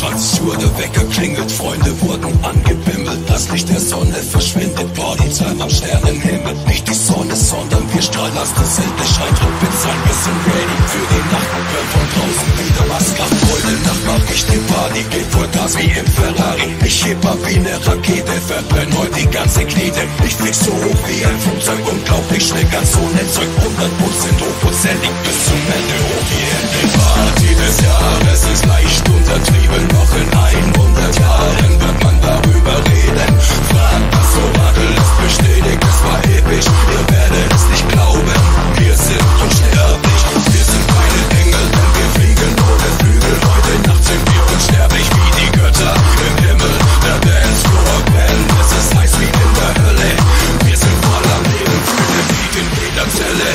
Transjur, der Wecker klingelt, Freunde wurden angebimmelt. Das Licht der Sonne verschwindet, Partytime am Sternenhimmel. Nicht die Sonne, sondern wir strahlen aus der Seite. Scheint Ruppin sein, wir sind ready für die Nacht. Und hören von draußen wieder was kracht. Heute Nacht mach ich den Party, geh Vollgas wie im Ferrari. Ich heb ab wie ne Rakete, verbrenn heute die ganze Knete. Ich flieg so hoch wie ein Flugzeug, unglaublich schnell, ganz ohne Zeug. 100% hochprozentig bis zum Ende, hoch wie in den Party des Jahres ist leicht untertrieben. Noch in 100 Jahren wird man darüber reden. Frag das Orakel, es bestätigt, es war episch. Ihr werdet es nicht glauben, wir sind unsterblich. Wir sind keine Engel, denn wir fliegen ohne Flügel. Heute Nacht sind wir unsterblich wie die Götter im Himmel. Der Dancefloor brennt, es ist heiß wie in der Hölle. Wir sind voller Lebensmittel wie in jeder Zelle.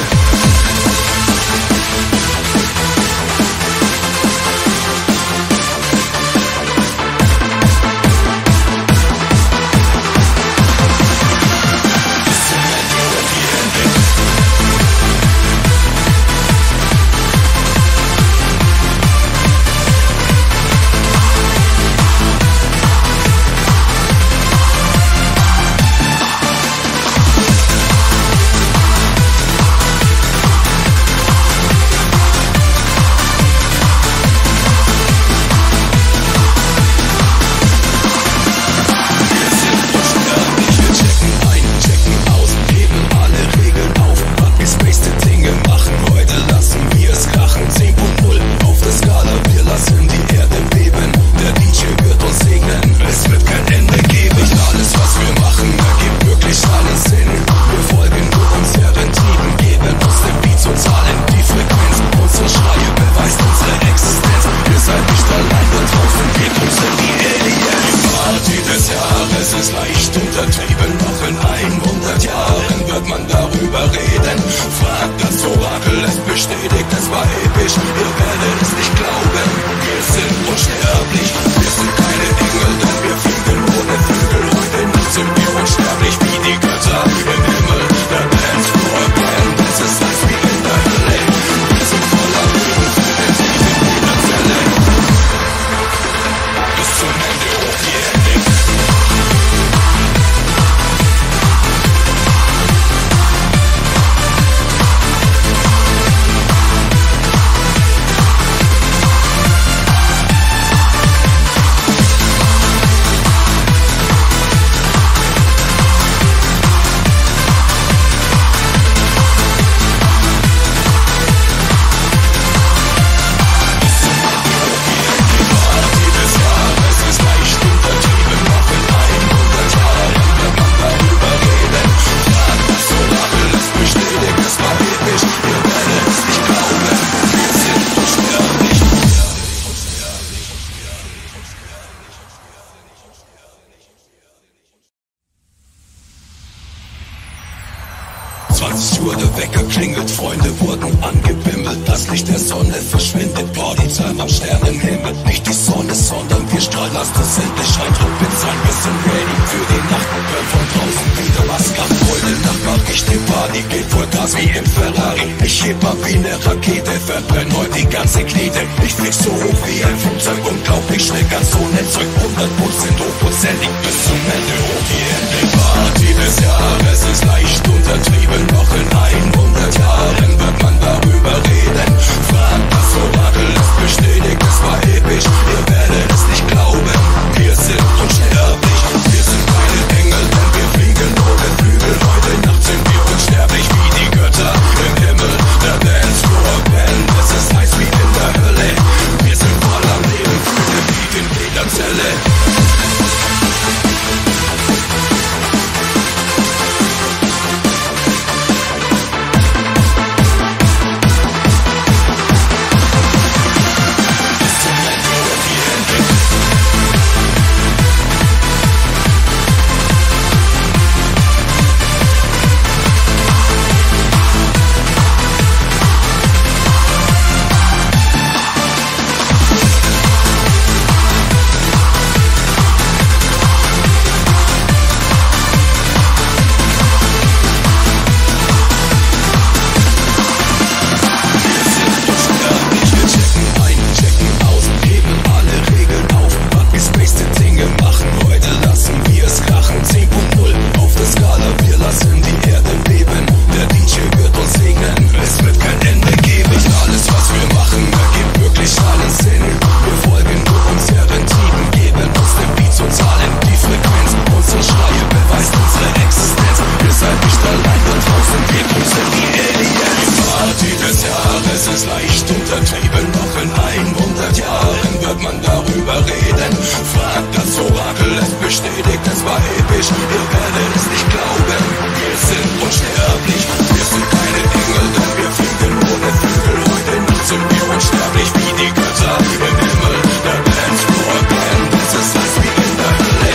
nicht untertrieben, noch in 100 Jahren wird man darüber reden. Fragt das Orakel, es bestätigt, es war episch. Ihr werdet es nicht glauben, wir sind unsterblich. Wir sind keine Engel, denn wir fliegen ohne Flügel. Heute Nacht sind wir unsterblich wie die Götter im Himmel. Der Band nur bleiben, das ist das wie in der Hölle.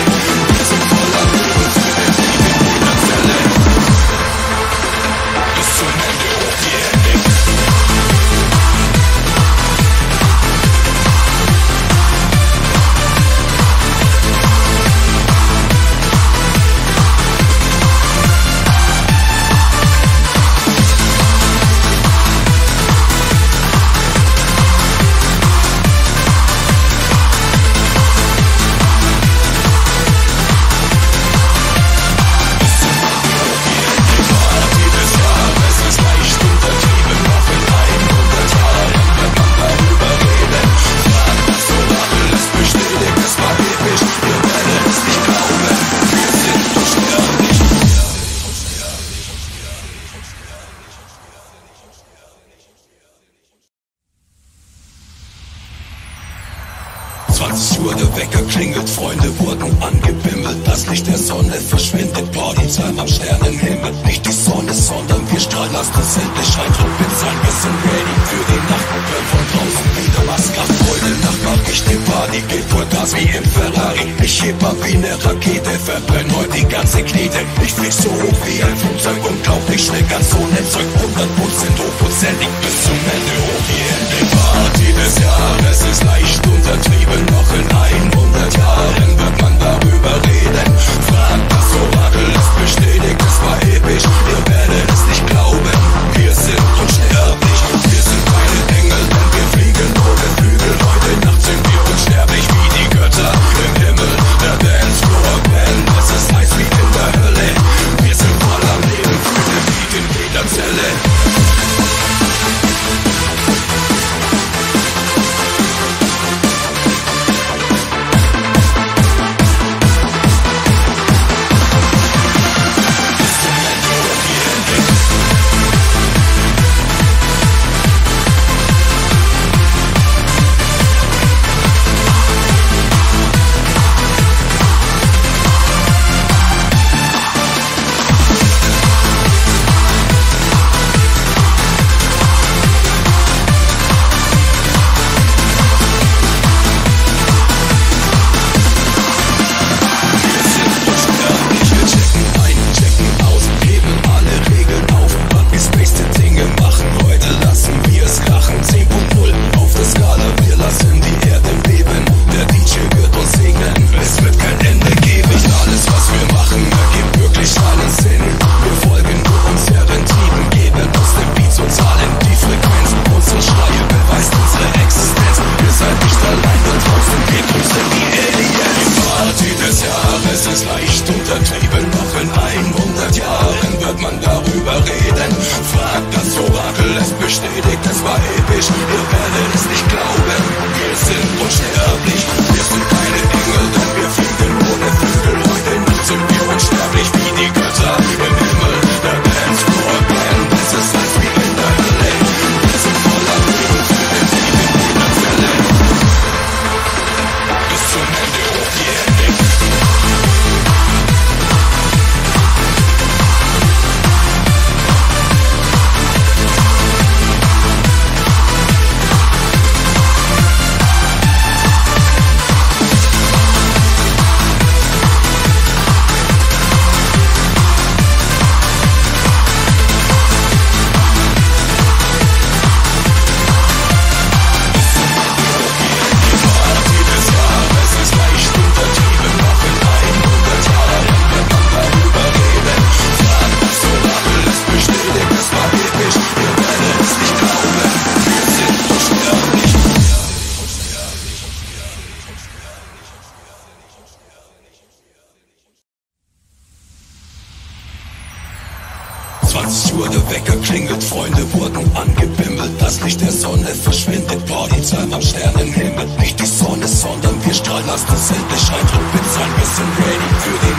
Wir sind voller Liebe und sind in jeder Zelle. Bis zum Ende hoch die Ewigkeit. Lass das endlich scheint und bin ein bisschen ready für die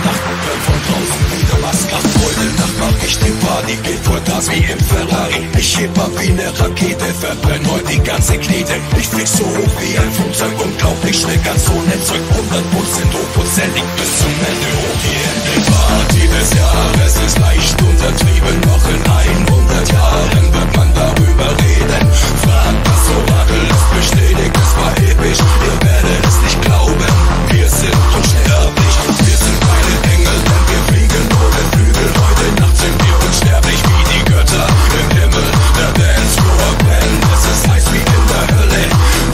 Nacht und von draußen wieder. Maskenfreunde, Nacht mach ich die Party, geht voll Gas wie im Ferrari. Ich heb ab wie ne Rakete, verbrenn heute die ganze Knete. Ich flieg so hoch wie ein Flugzeug, unglaublich schnell, ganz ohne Zeug. 100% hochprozentig bis zum Ende, hoch die Hände. Party des Jahres ist leicht untertrieben, noch in 100 Jahren wird man darüber reden. Frag das Orakel, es bestätigt, es war episch, ihr werdet es nicht glauben. Wir sind unsterblich, wir sind keine Engel, denn wir fliegen ohne Flügel. Heute Nacht sind wir unsterblich wie die Götter im Himmel. Der Dancefloor brennt, es ist heiß wie in der Hölle.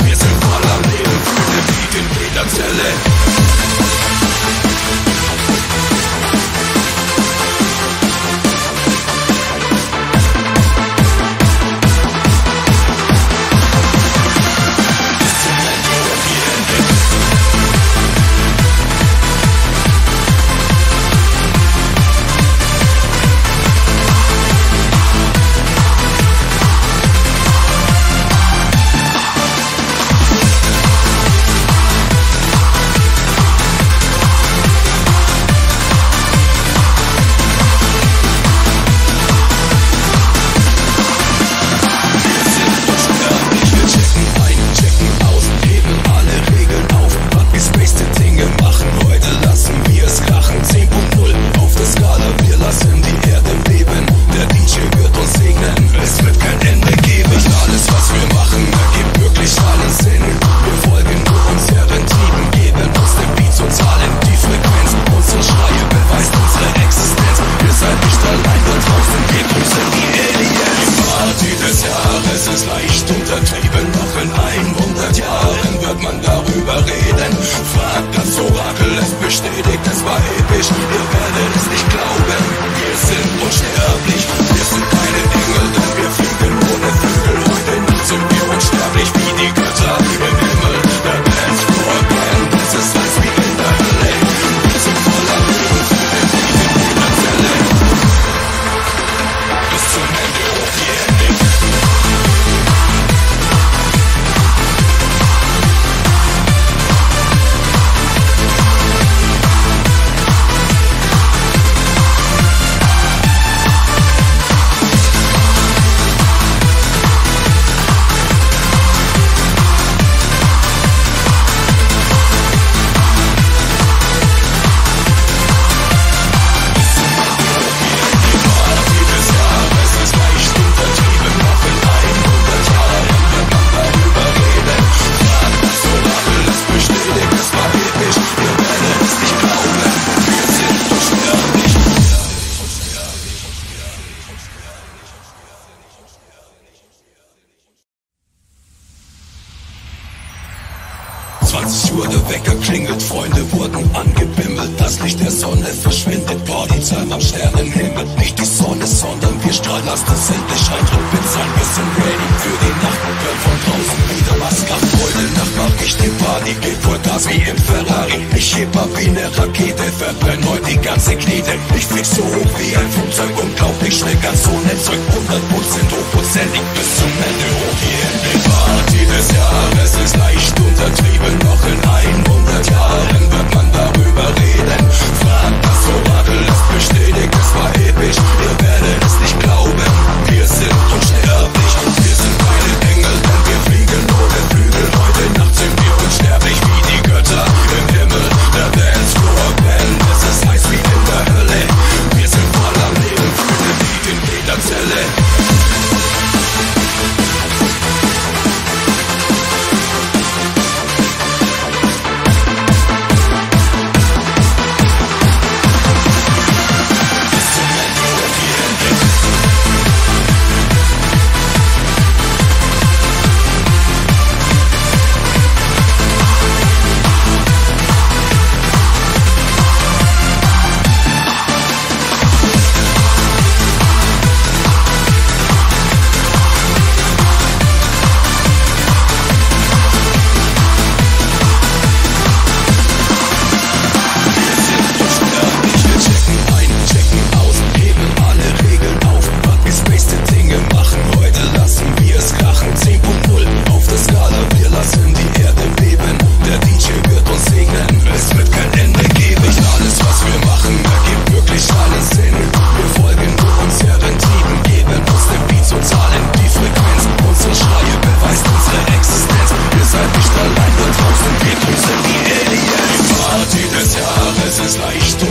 Wir sind voll am Leben, Fühle wie in jeder Zelle.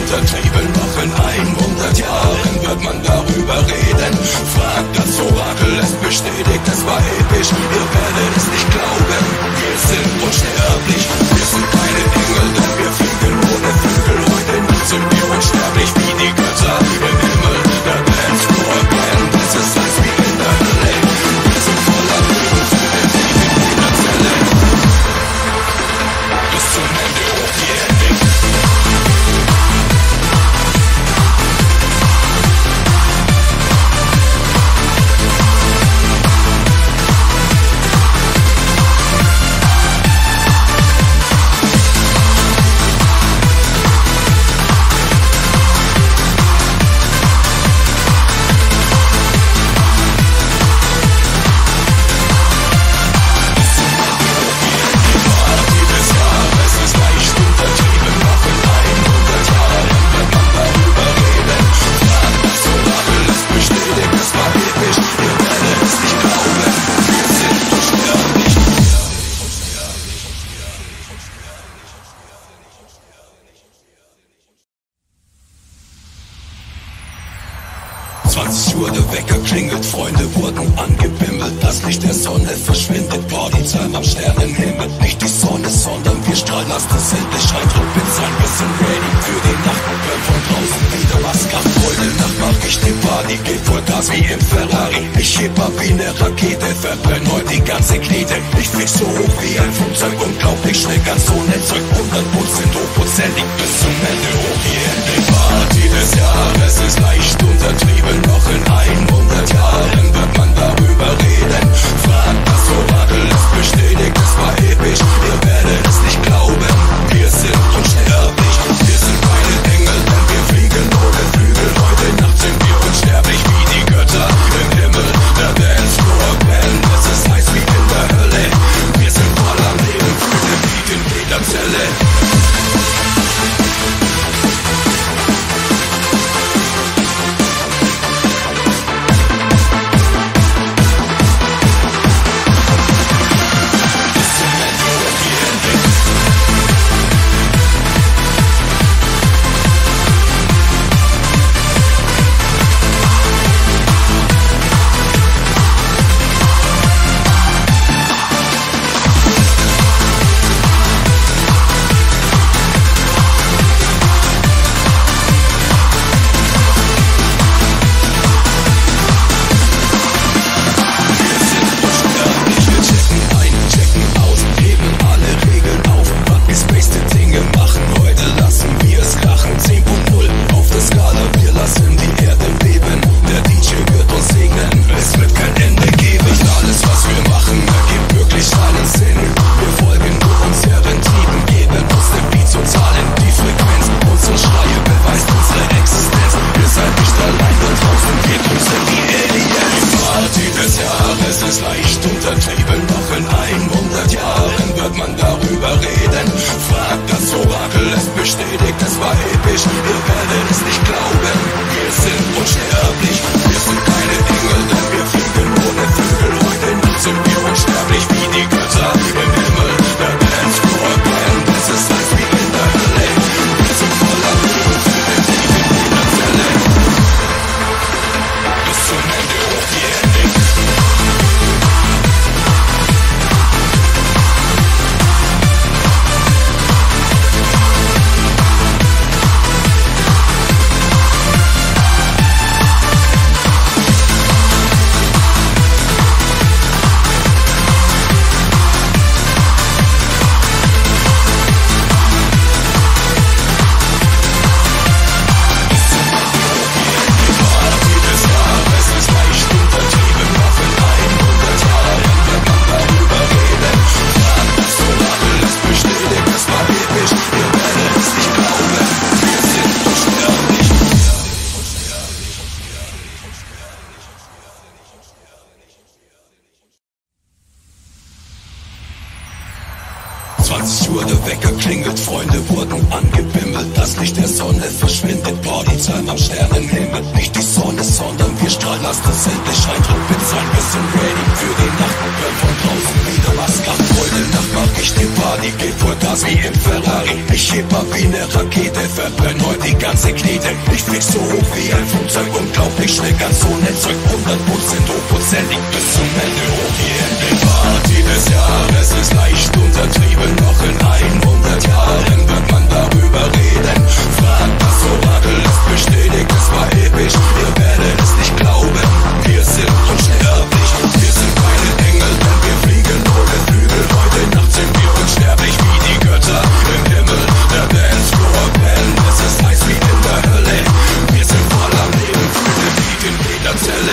untertrieben. Noch in 100 Jahren wird man darüber reden. Fragt das Orakel, es bestätigt, es war episch. Ihr werdet es nicht glauben, wir sind unsterblich. Wir sind keine Engel, denn wir fliegen ohne Flügel. Heute Nacht sind wir unsterblich wie die Götter im Himmel. Der Band nur bleiben, das ist als wie in der Hölle. Wir sind voller Löwenfälle, die wir in der Zelle. Bis zum Ende hoch die Ewig. Transjur, der Wecker klingelt, Freunde wurden angebimmelt. Das Licht der Sonne verschwindet, Partytime am Sternenhimmel. Nicht die Sonne, sondern wir strahlen aus der Seite. Scheint Robins ein bisschen ready für die Nacht und hören von draußen wieder was kracht. Heute Nacht mach ich die Party, geb Vollgas wie im Ferrari. Ich heb ab wie ne Rakete, verbrenn heute die ganze Knete. Ich flieg so hoch wie ein Flugzeug, unglaublich schnell, ganz ohne Zeug. 100% hochprozentig bis zum Ende hoch wie Ende. Party des Jahres ist leicht untertrieben. Noch in 100 Jahren wird man darüber reden. Fragt das Orakel, es bestätigt, es war episch. Ihr werdet es nicht glauben, wir sind unsterblich. Wir sind keine Engel, denn wir fliegen ohne Flügel. Heute Nacht sind wir unsterblich wie die Götter im Himmel. Der Dancefloor brennt, es ist heiß wie in der Hölle. Wir sind voller Lebensmittel, wie in jeder Zelle. Für die Nacht und hören von draußen wieder was kracht. Heute Nacht mach ich gibt Party, geht vor das wie im Ferrari. Ich heb ab wie ne Rakete, verbrenn heute die ganze Knete. Ich flieg so hoch wie ein Flugzeug, unglaublich schnell, ganz ohne Zeug. 100% hochprozentig bis zum Ende, hoch wie Ende. Party des Jahres ist leicht untertrieben, noch in 100 Jahren wird man darüber reden. Frag das Orakel, es bestätigt, es war episch, ihr werdet es nicht glauben. Wir sind unsterblich, wir sind keine Engel, denn wir fliegen ohne Flügel. Heute Nacht sind wir unsterblich wie die Götter im Himmel. Der Dancefloor Band, es ist heiß wie in der Hölle. Wir sind voller Leben, Freude wie in jeder Zelle.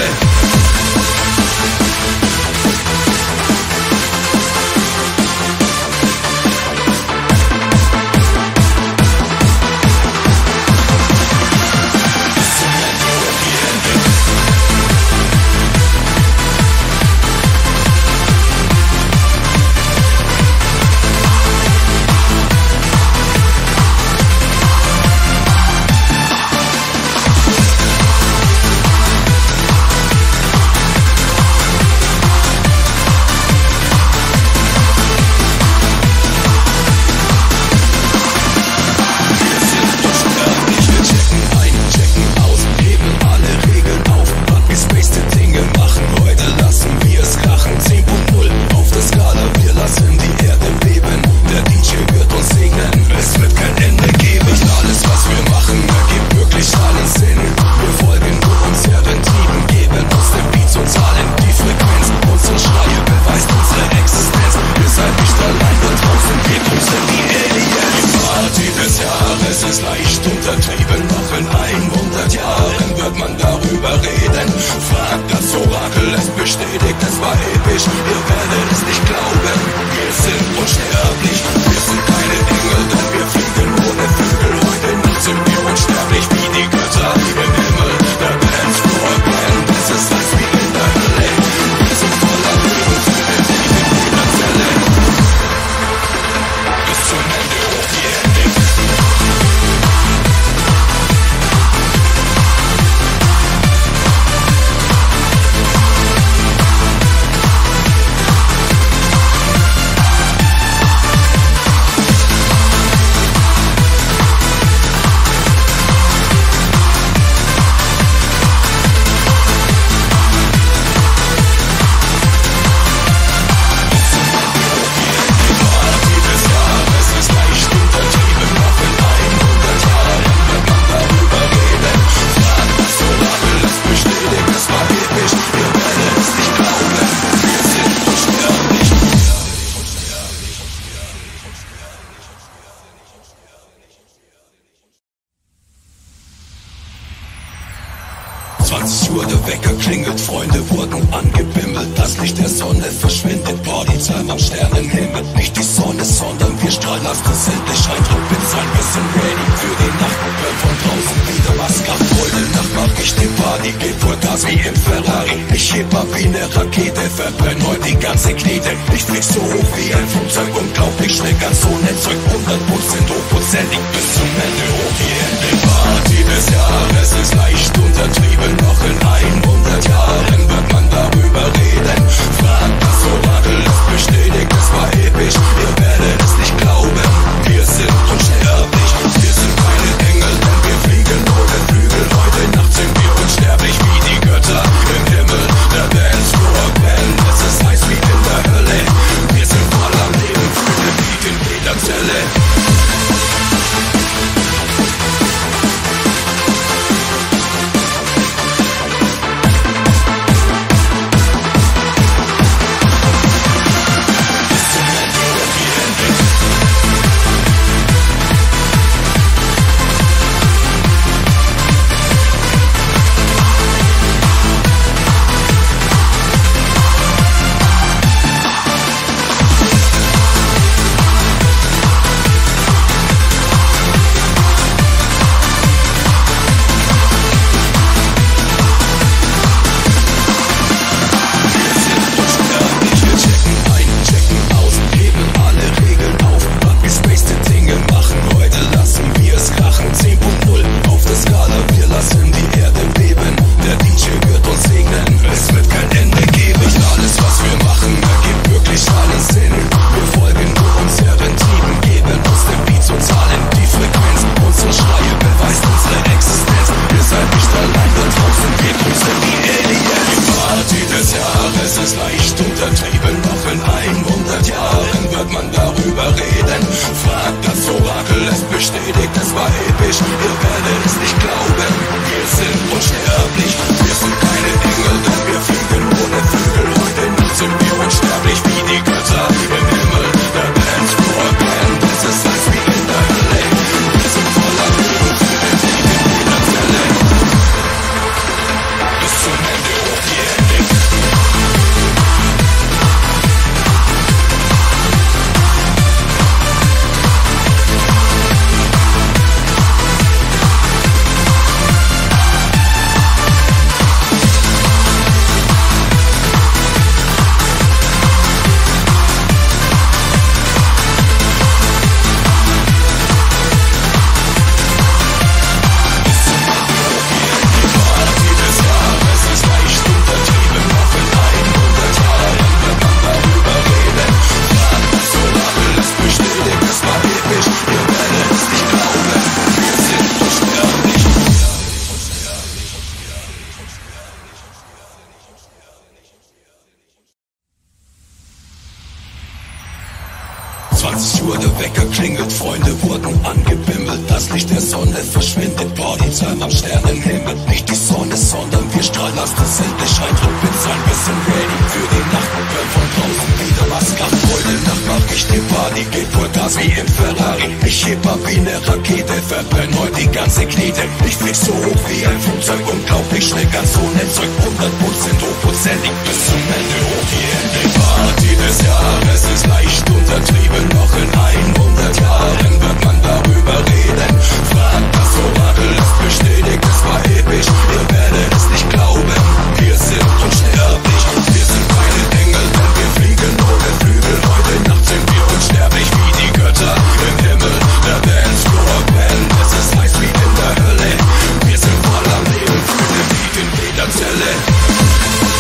Transjur, der Wecker klingelt, Freunde wurden angebimmelt. Das Licht der Sonne verschwindet, Partytime am Sternenhimmel. Nicht die Sonne, sondern wir strahlen aus der Seite. Scheint Rückwind sein, wir sind ready für die Nacht. Und hören von draußen wieder was kann. Heute Nacht mach ich die Party, geht Vollgas wie im Ferrari. Ich heb ab wie ne Rakete, verbrenn heute die ganze Knete. Ich flieg so hoch wie ein Flugzeug, unglaublich schnell, ganz ohne Zeug. 100% hochprozentig bis zum Ende hoch die Hände. Party des Jahres ist leicht untertrieben, noch in 100 Jahren wird man darüber reden. Frag das Orakel, es bestätigt, es war episch. Ihr werdet es nicht glauben, wir sind unsterblich. Wir sind keine Engel, denn wir fliegen ohne Flügel. Heute Nacht sind wir unsterblich wie die Götter im Himmel. Der Dancefloor brennt, es ist heiß wie in der Hölle. Wir sind voller Lebensmittel wie in jeder Zelle.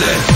Let's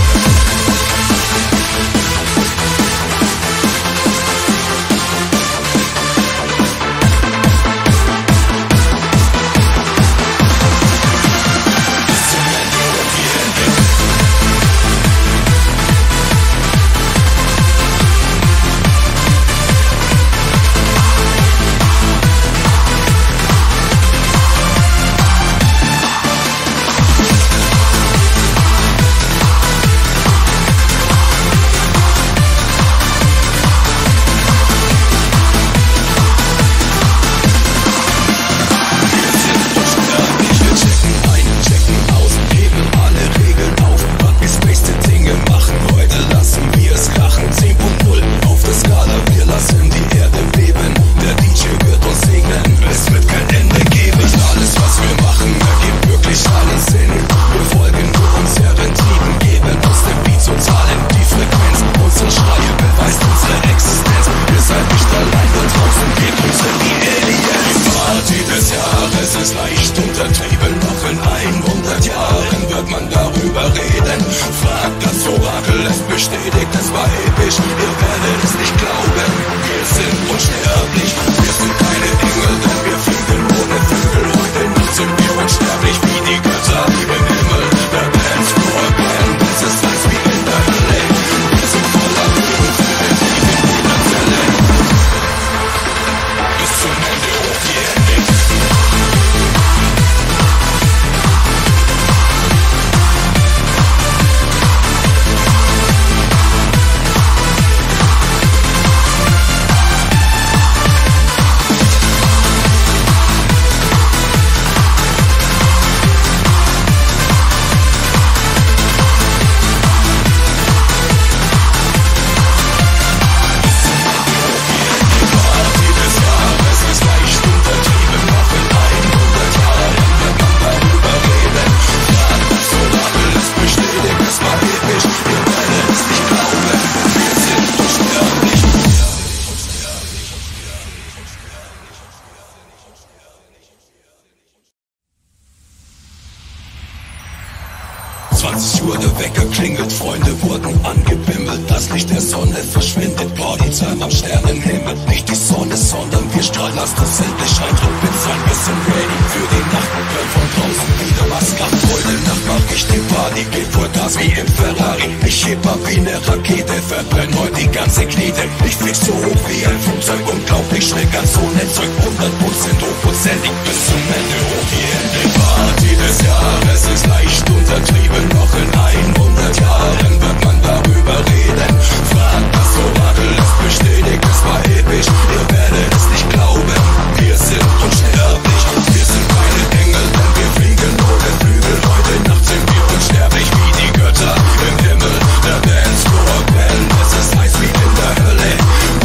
Transjur, der Wecker klingelt, Freunde wurden angebimmelt. Das Licht der Sonne verschwindet, Partytime am Sternenhimmel. Nicht die Sonne, sondern wir strahlen als das Unsterblich scheint. Und bin sein bisschen ready für die Nacht und hören von draußen wieder was kam. Heute Nacht mach ich die Party, geht Vollgas wie im Ferrari. Ich heb ab wie ne Rakete, verbrenn heute die ganze Knete. Ich flieg so hoch wie ein Flugzeug, unglaublich schnell, ganz ohne Zeug. 100% hochprozentig bis zum Ende, hoch wie Ende. Party des Jahres ist leicht untertrieben, noch in 100 Jahren wird man darüber reden. Frag das Orakel, es bestätigt, es war episch. Ihr werdet es nicht glauben, wir sind unsterblich. Wir sind keine Engel, denn wir fliegen ohne Flügel. Heute Nacht sind wir unsterblich wie die Götter im Himmel. Der Dancefloor brennt, es ist heiß wie in der Hölle.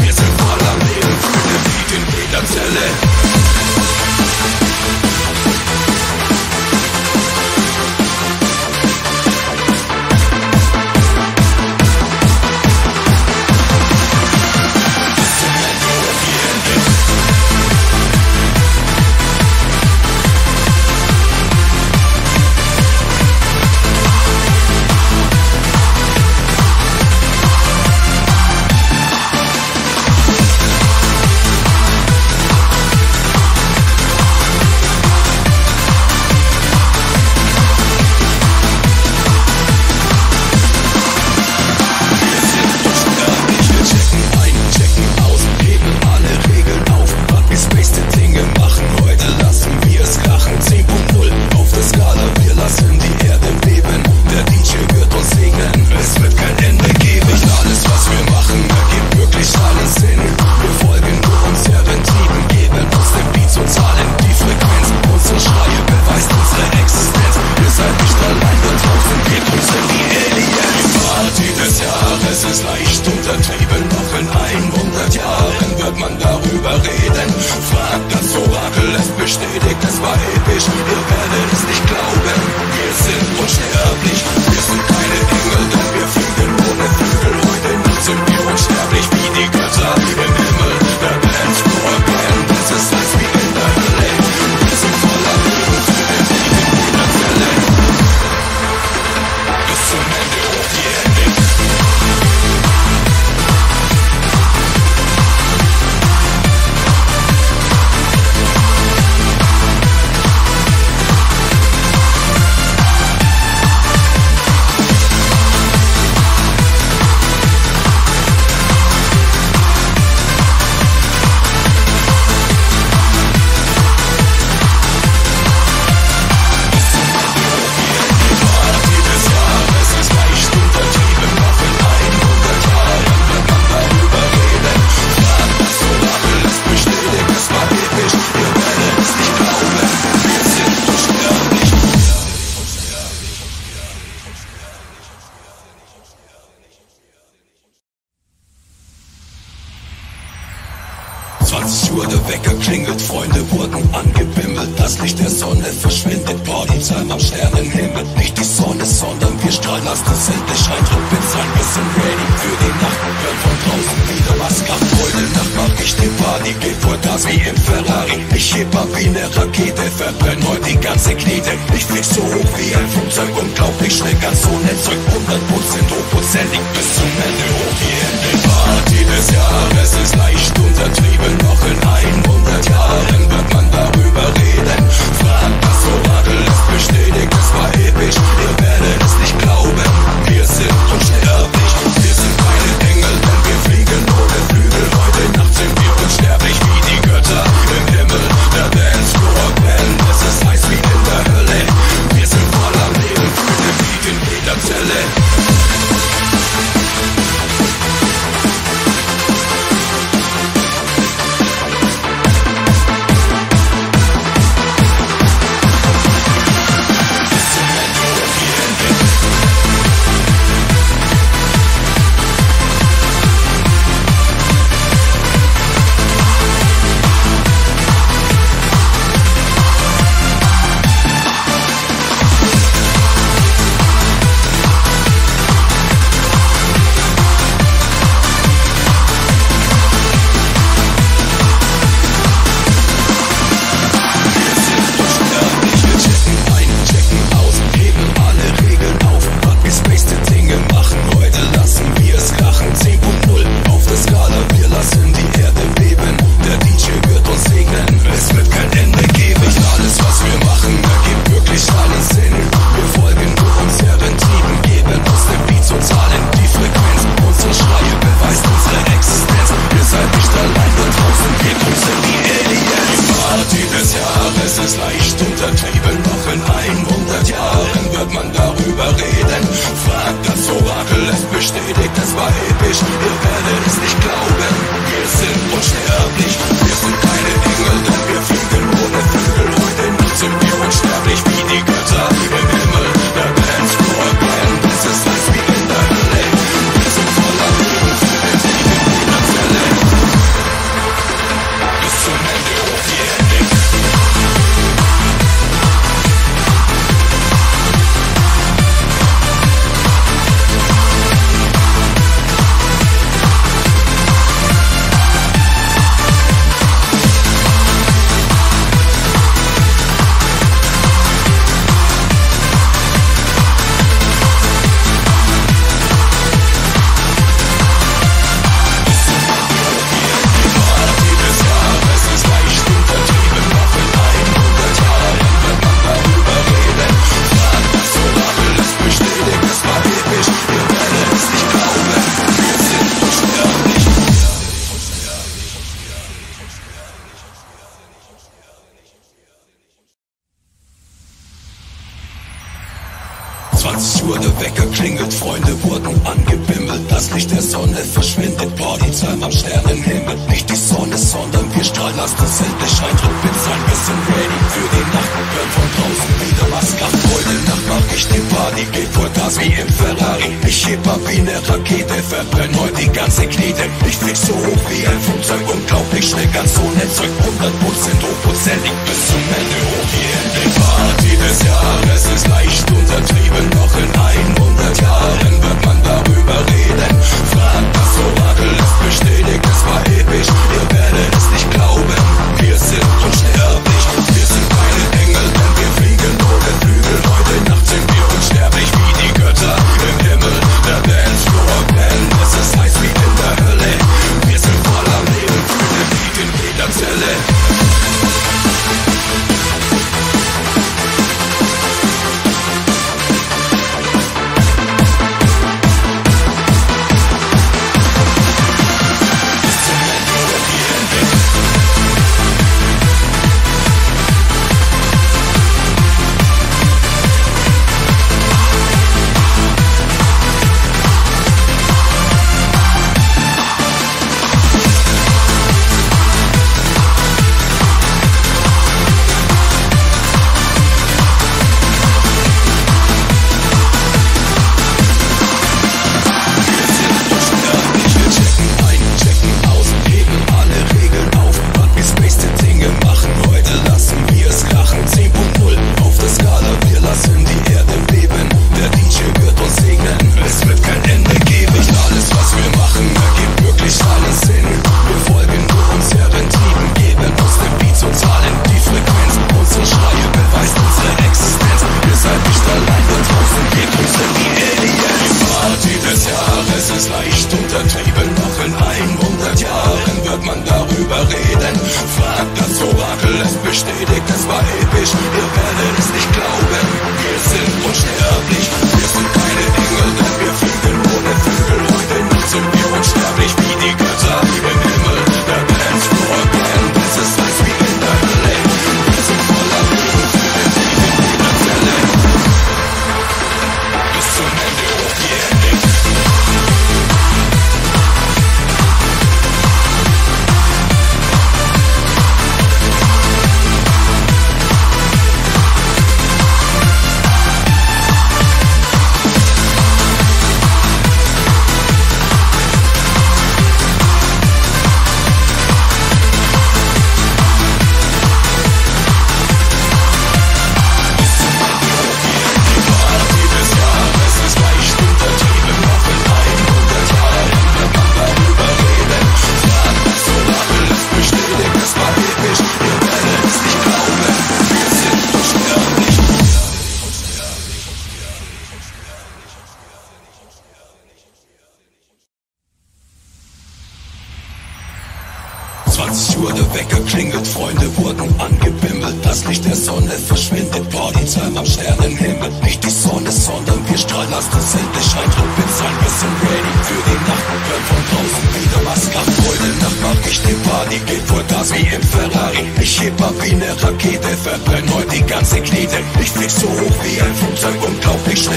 Wir sind voller Leben, Freude liegt in jeder Zelle. drüber reden. Frag das Orakel, es bestätigt, es war episch. Ihr werdet es nicht glauben, wir sind unsterblich. Wir sind keine Engel, denn wir fliegen ohne Flügel. Heute Nacht sind wir unsterblich wie die Götter im Himmel. The band's cool again, this is life wie in der Hölle. Wir sind voller Leben, wir fliegen in der Zelle. Bis zum Ende auf die Ending.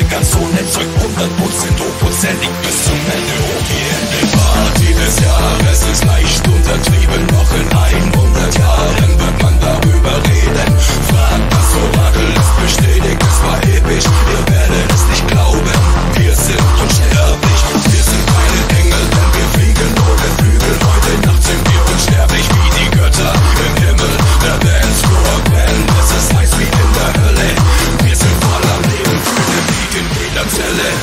Ganz Hölle.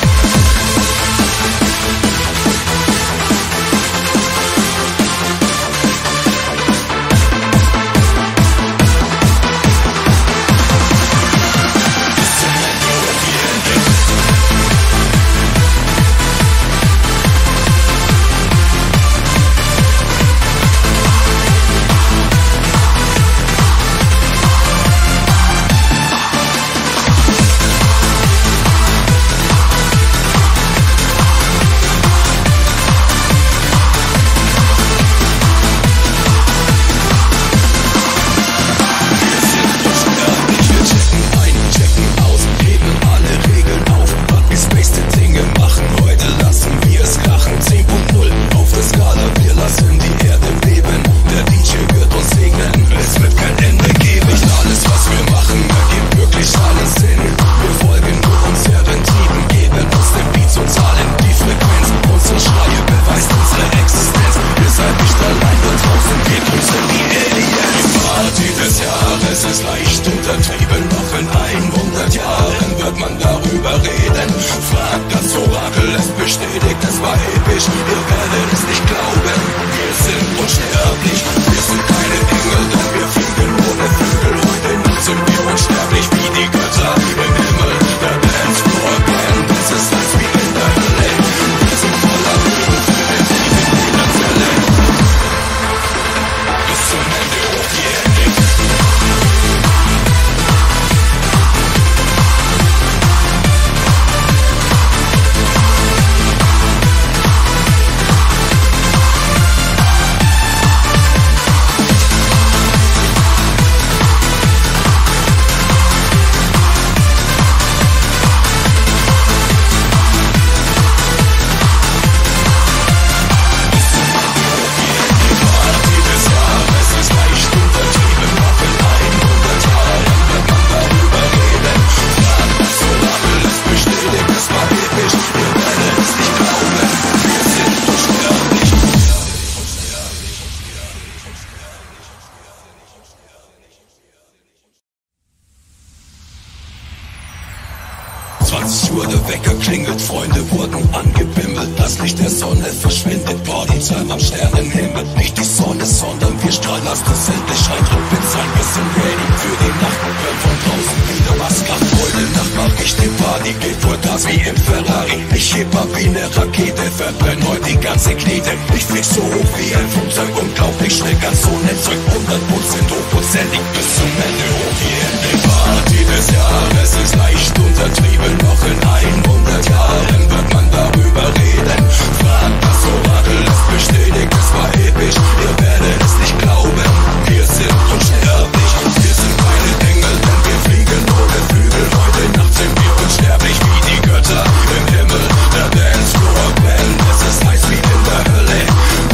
Transjur, der Wecker klingelt, Freunde wurden angebimmelt. Das Licht der Sonne verschwindet, Partytime am Sternenhimmel. Nicht die Sonne, sondern wir strahlen, als das endlich scheint. Und bin sein bisschen ready für die Nacht. Hör von draußen wieder was kracht. Heute Nacht mach ich die Party, geht Vollgas wie im Ferrari. Ich heb ab wie ne Rakete, verbrenn heute die ganze Knete. Ich flieg so hoch wie ein Flugzeug, unglaublich schnell, ganz ohne Zeug. 100% hochprozentig bis zum Ende hoch wie Ende. Party des Jahres ist leicht untertrieben. Noch in 100 Jahren wird man darüber reden. Frag das Orakel, es bestätigt, es war episch. Ihr werdet es nicht glauben, wir sind unsterblich. Wir sind keine Engel, denn wir fliegen ohne Flügel. Heute Nacht sind wir unsterblich wie die Götter im Himmel. Der Dancefloor brennt, es ist heiß wie in der Hölle.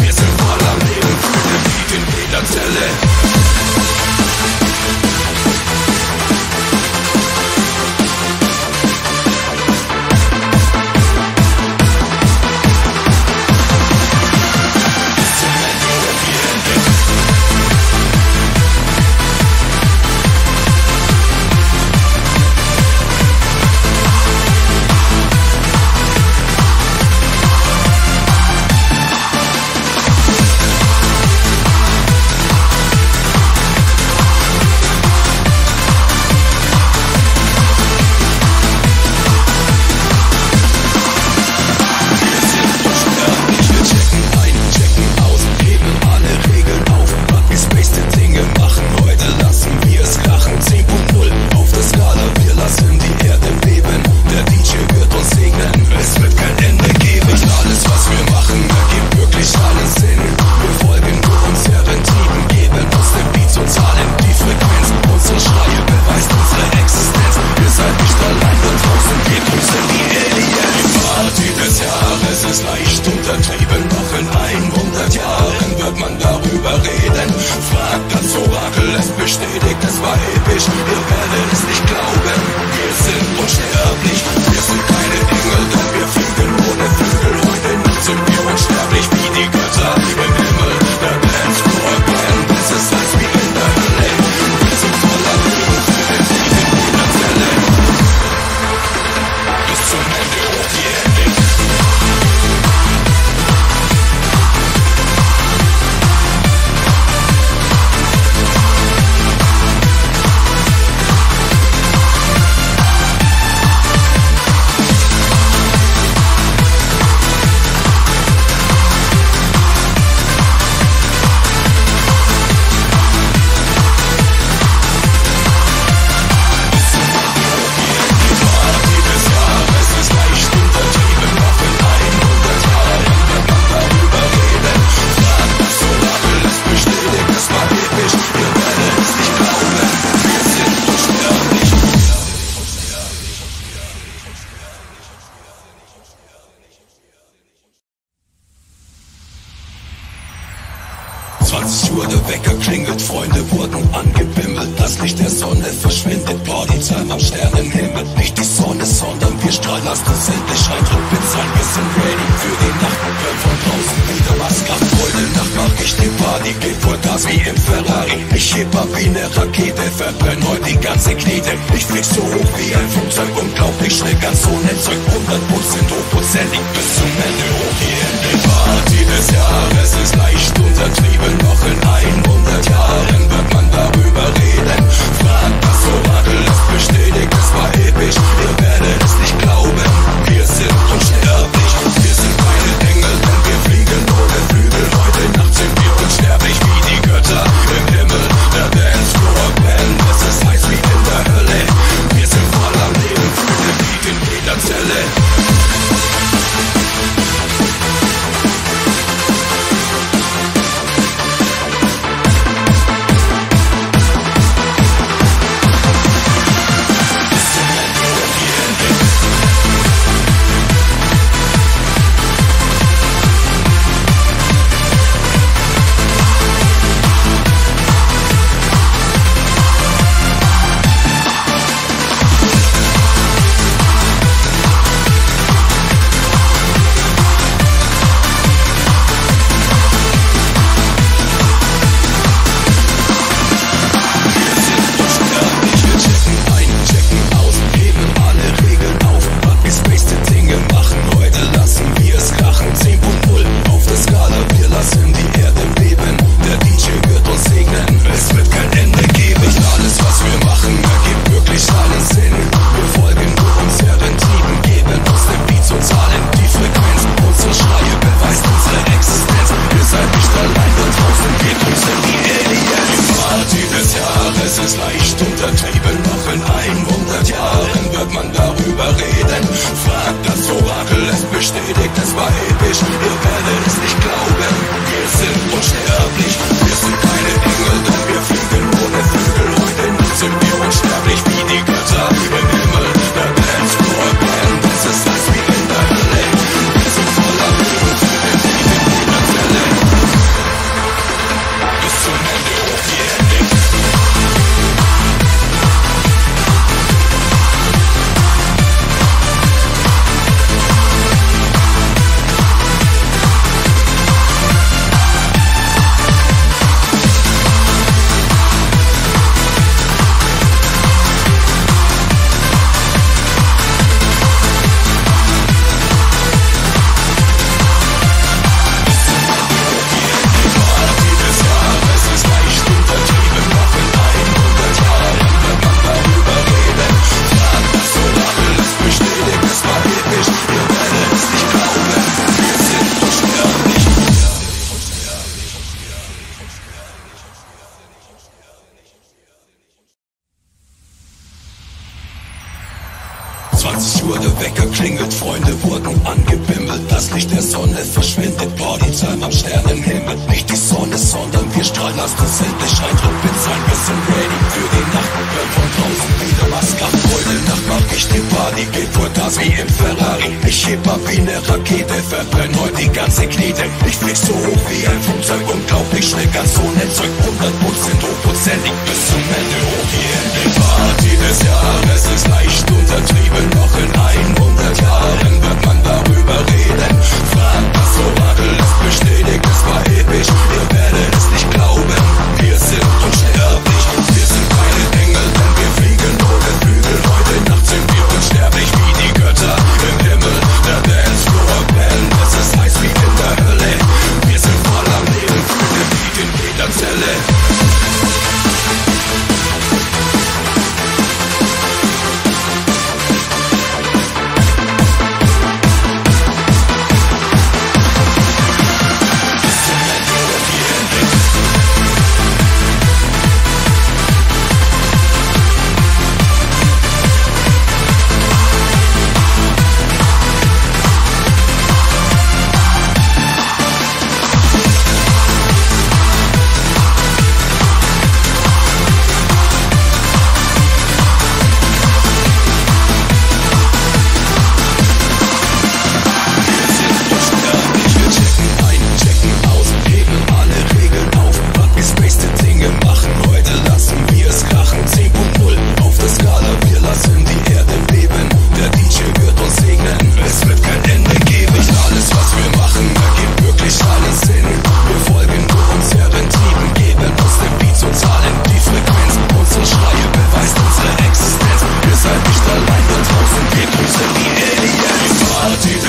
Wir sind voll am Leben, Flügel wie in jeder Zelle. We'll be right back. 20 Uhr, der Wecker klingelt, Freunde wurden angebimmelt. Das Licht der Sonne verschwindet, Partytime am Sternenhimmel. Nicht die Sonne, sondern wir strahlen, lasst uns endlich Eintritt bezahlen. Wir sind ready für die Nacht und hören von draußen wieder was ab. Heute Nacht mach ich die Party, geht Vollgas wie im Ferrari. Ich heb ab wie ne Rakete, verbrenn heute die ganze Knete. Ich flieg so hoch wie ein Flugzeug, unglaublich schnell, ganz ohne Zeug. 100% hochprozentig bis zum Ende hoch hier in den Party des Jahres ist leicht untertrieben. Noch in 100 Jahren wird man darüber reden. Fragt das Orakel, das bestätigt, das war episch. Ihr werdet es nicht glauben, wir sind unsterblich. Wir sind keine Engel, denn wir fliegen ohne Flügel. Heute Nacht sind wir unsterblich wie die Götter im Himmel. Der Dancefloor brennt, es ist heiß wie in der Hölle. Wir sind voll am Leben, Früchte wie in jeder Zelle.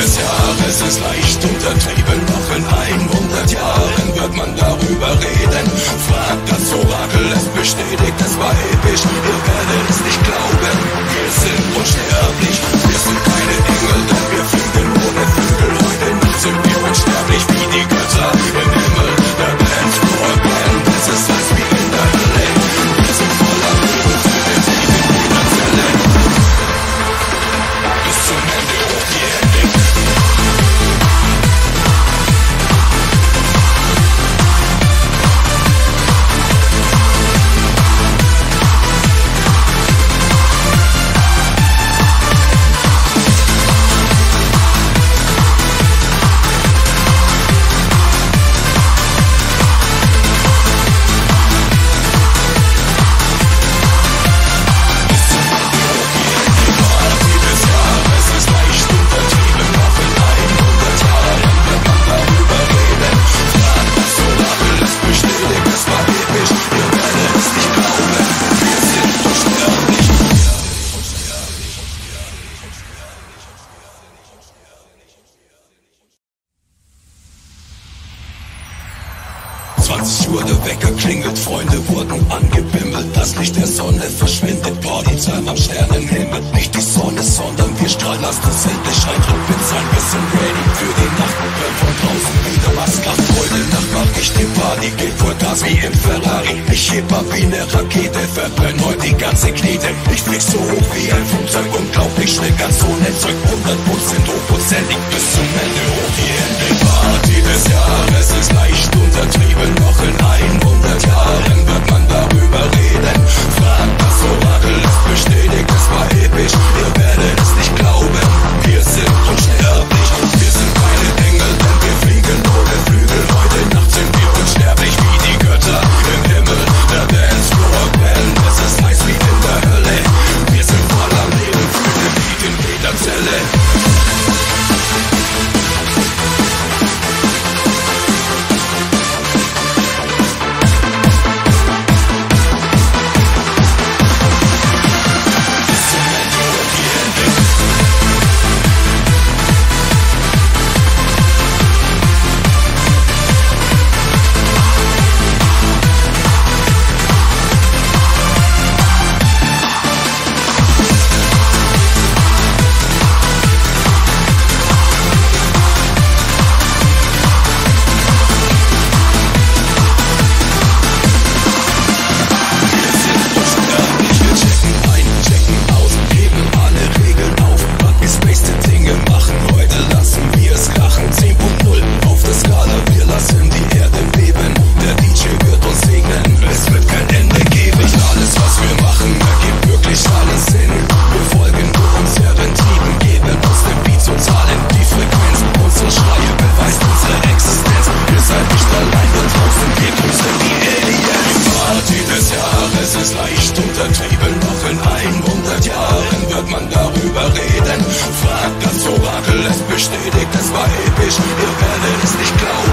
des Jahres ist leicht untertrieben, doch in 100 Jahren wird man darüber reden. Fragt das Orakel, es bestätigt es weiblich, ihr werdet es nicht glauben, wir sind unsterblich. Wir sind keine Engel, denn wir fliegen ohne Flügel, heute Nacht sind wir unsterblich wie die Götter im Himmel. Der Band vor Band, das ist das wie in der Hölle, wir sind voller Liebe, für den Sieg in jeder Zelle. Bis zum Ende hoch die Hände. Bestätigt, es war episch, ihr werdet es nicht glauben.